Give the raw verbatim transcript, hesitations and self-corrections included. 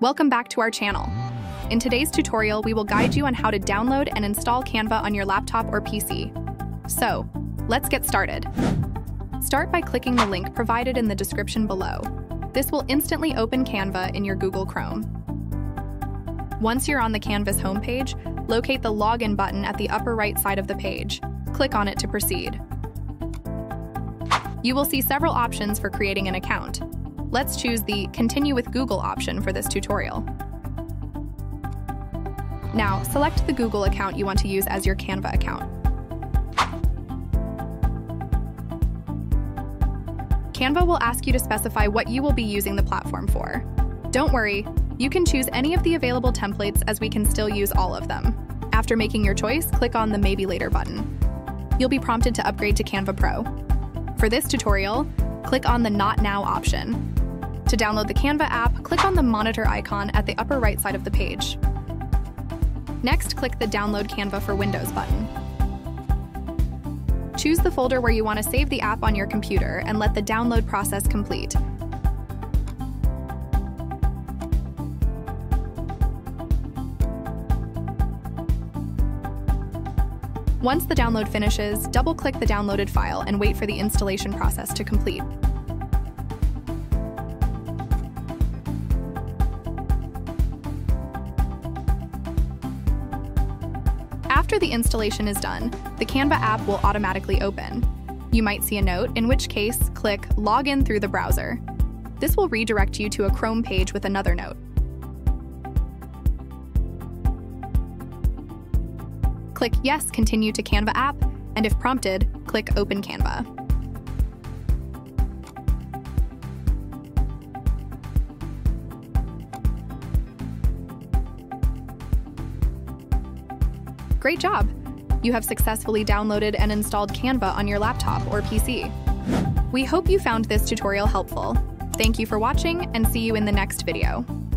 Welcome back to our channel. In today's tutorial, we will guide you on how to download and install Canva on your laptop or P C. So, let's get started. Start by clicking the link provided in the description below. This will instantly open Canva in your Google Chrome. Once you're on the Canva's homepage, locate the Login button at the upper right side of the page. Click on it to proceed. You will see several options for creating an account. Let's choose the Continue with Google option for this tutorial. Now, select the Google account you want to use as your Canva account. Canva will ask you to specify what you will be using the platform for. Don't worry, you can choose any of the available templates as we can still use all of them. After making your choice, click on the Maybe Later button. You'll be prompted to upgrade to Canva Pro. For this tutorial, click on the Not Now option. To download the Canva app, click on the monitor icon at the upper right side of the page. Next, click the Download Canva for Windows button. Choose the folder where you want to save the app on your computer and let the download process complete. Once the download finishes, double-click the downloaded file and wait for the installation process to complete. After the installation is done, the Canva app will automatically open. You might see a note, in which case, click Login through the browser. This will redirect you to a Chrome page with another note. Click Yes, Continue to Canva app, and if prompted, click Open Canva. Great job! You have successfully downloaded and installed Canva on your laptop or P C. We hope you found this tutorial helpful. Thank you for watching, and see you in the next video.